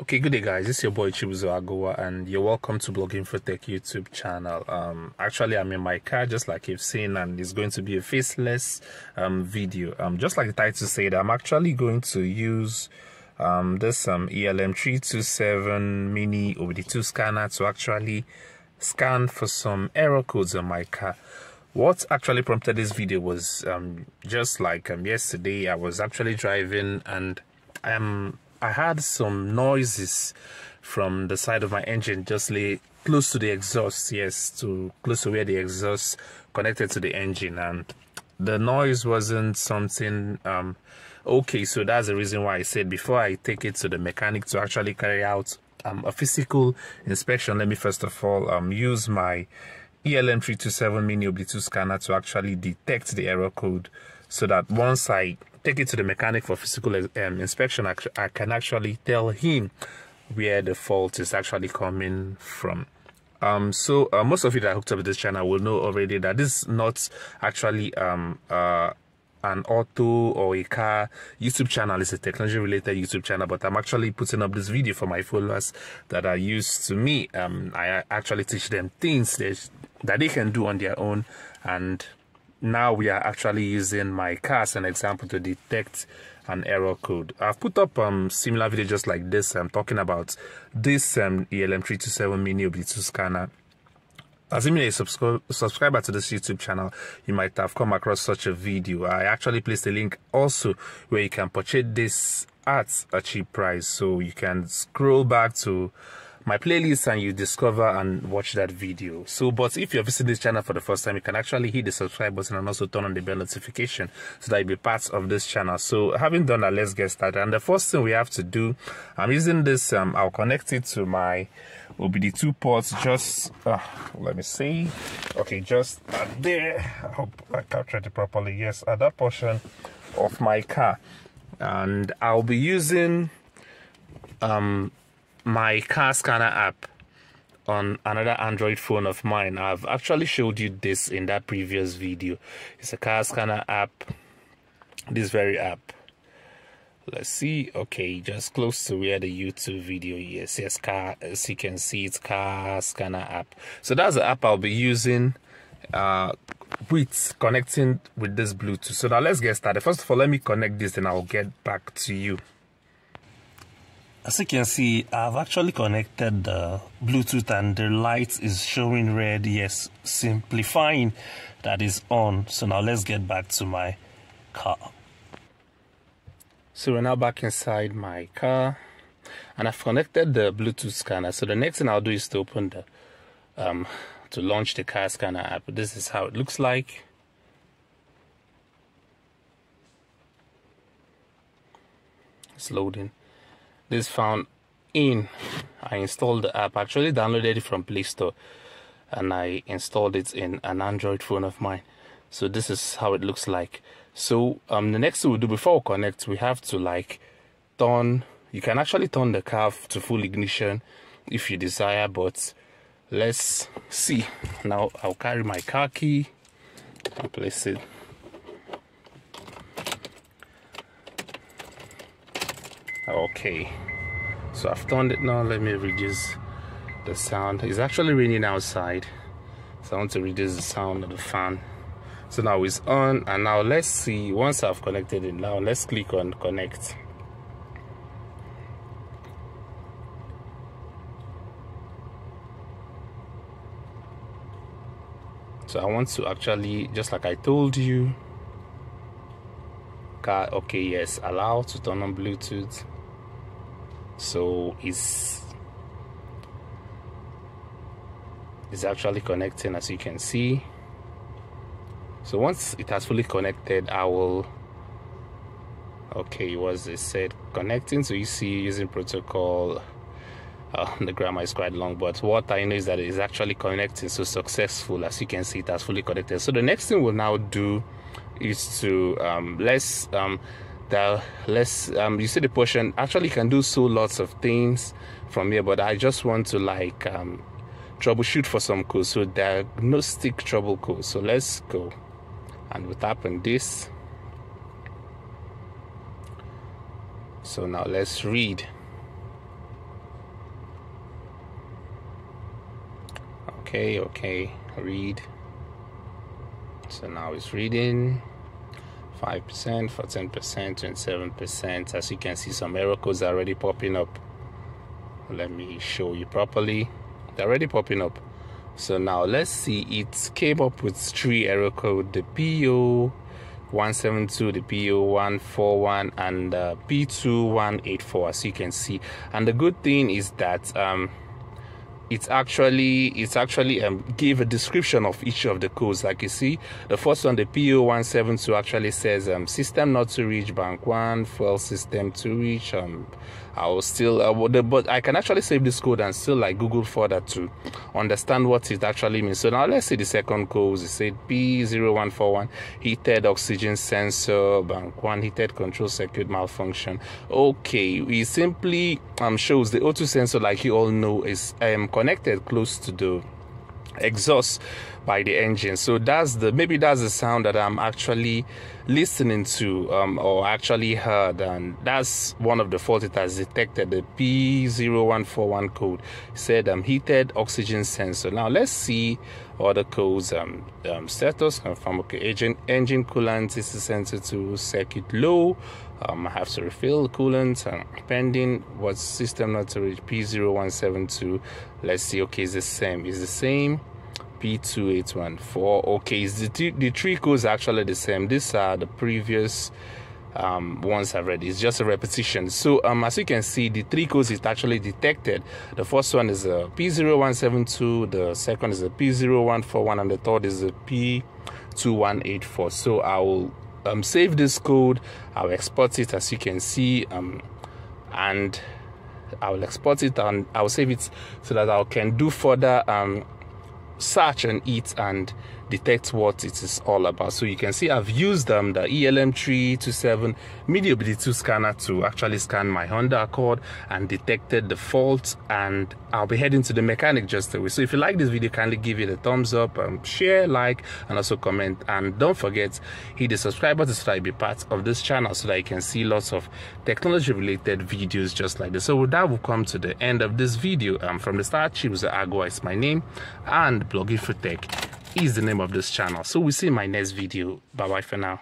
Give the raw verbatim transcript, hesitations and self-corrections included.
Okay, good day guys, it's your boy Chibuzo Agoa and you're welcome to Blogginfotech YouTube channel. Um, actually I'm in my car just like you've seen, and it's going to be a faceless um, video. Um, just like the title said, I'm actually going to use um, this um, E L M three two seven mini O B D two scanner to actually scan for some error codes on my car. What actually prompted this video was um, just like um, yesterday I was actually driving and I'm I had some noises from the side of my engine, just lay close to the exhaust, yes, to close to where the exhaust connected to the engine, and the noise wasn't something um, okay. So that's the reason why I said before I take it to the mechanic to actually carry out um, a physical inspection, let me first of all um, use my E L M three two seven mini O B D two scanner to actually detect the error code, so that once I take it to the mechanic for physical um, inspection, I, I can actually tell him where the fault is actually coming from. Um, so uh, most of you that hooked up with this channel will know already that this is not actually um, uh, an auto or a car YouTube channel. It's a technology related YouTube channel, but I'm actually putting up this video for my followers that are used to me. Um, I actually teach them things that they can do on their own, and now we are actually using my car as an example to detect an error code. I've put up um similar video just like this. I'm talking about this um, E L M three two seven mini O B D two scanner. Assuming a subscri subscriber to this YouTube channel, you might have come across such a video. I actually placed a link also where you can purchase this at a cheap price. So you can scroll back to my playlist and you discover and watch that video. So, but if you're visiting this channel for the first time, you can actually hit the subscribe button and also turn on the bell notification so that you'll be part of this channel. So having done that, let's get started. And the first thing we have to do, I'm using this, um, I'll connect it to my O B D two ports. Just, uh, let me see. Okay, just uh, there. I hope I captured it properly. Yes, at that portion of my car. And I'll be using um, my car scanner app on another Android phone of mine. I've actually showed you this in that previous video. It's a car scanner app, this very app. Let's see. Okay, just close to where the YouTube video is. Yes, car, as you can see, it's car scanner app. So that's the app I'll be using uh with connecting with this Bluetooth. So now let's get started. First of all, let me connect this and I'll get back to you. As you can see, I've actually connected the Bluetooth and the light is showing red, yes, simplifying that is on. So now let's get back to my car. So we're now back inside my car and I've connected the Bluetooth scanner. So the next thing I'll do is to open the, um, to launch the car scanner app. This is how it looks like. It's loading. This found in, I installed the app, actually downloaded it from Play Store and I installed it in an Android phone of mine. So this is how it looks like. So um, the next thing we do before we connect, we have to like turn, you can actually turn the car to full ignition if you desire, but let's see. Now I'll carry my car key and place it. Okay, so I've turned it now. Let me reduce the sound. It's actually raining outside, so I want to reduce the sound of the fan. So now it's on, and now let's see. Once I've connected it, now let's click on connect. So I want to actually, just like I told you, car. Okay, yes, allow to turn on Bluetooth. So it's it's actually connecting, as you can see. So once it has fully connected, I will, okay, was it said connecting to E C using protocol. Uh, the grammar is quite long, but what I know is that it is actually connecting. So successful, as you can see, it has fully connected. So the next thing we'll now do is to um let's um the let's um you see the portion, actually you can do so lots of things from here, but I just want to like um troubleshoot for some code. So diagnostic trouble code. So let's go and we'll tap on this. So now let's read. Okay, okay, read. So now it's reading five percent, fourteen percent, twenty-seven percent. As you can see, some error codes are already popping up. Let me show you properly. They're already popping up. So now let's see, it came up with three error code, the P O one seven two, the P O one four one, and the P two one eight four, as you can see. And the good thing is that um it's actually it's actually um, gave a description of each of the codes. Like you see, the first one, the P O one seven two, actually says um system not to reach, bank one, fuel system to reach. um I will still uh, but I can actually save this code and still like Google further to understand what it actually means. So now let's see the second code. It said P zero one four one, heated oxygen sensor, bank one, heated control circuit malfunction. Okay, it simply um shows the O two sensor, like you all know, is um connected close to the exhaust by the engine. So that's the maybe that's the sound that I'm actually listening to, um, or actually heard, and that's one of the faults it has detected. The P zero one four one code said um heated oxygen sensor. Now let's see other codes. Um, um status confirm, okay, agent, engine coolant is sensor to circuit low. Um, I have to refill coolant, um, pending, what system not to reach, P zero one seven two. Let's see, okay, it's the same, it's the same, P two eight one four. Okay, it's the, th the three codes are actually the same. These are the previous um, ones I've read. It's just a repetition. So um, as you can see, the three codes it actually detected. The first one is a P zero one seven two, the second is a P zero one four one, and the third is a P two one eight four. So I will Um, save this code, I'll export it, as you can see, um, and I'll export it and I'll save it so that I can do further um, search on it and detect what it is all about. So you can see I've used um, the E L M three two seven mini O B D two scanner to actually scan my Honda Accord and detected the fault, and I'll be heading to the mechanic just away. So if you like this video, kindly give it a thumbs up, um, share, like, and also comment, and don't forget, hit the subscribe button so that you be part of this channel so that you can see lots of technology related videos just like this. So with that, we'll come to the end of this video. Um, from the start, Chibuzo Agoa is my name, and Blogginfotech is the name of this channel. So we'll see you in my next video. Bye bye for now.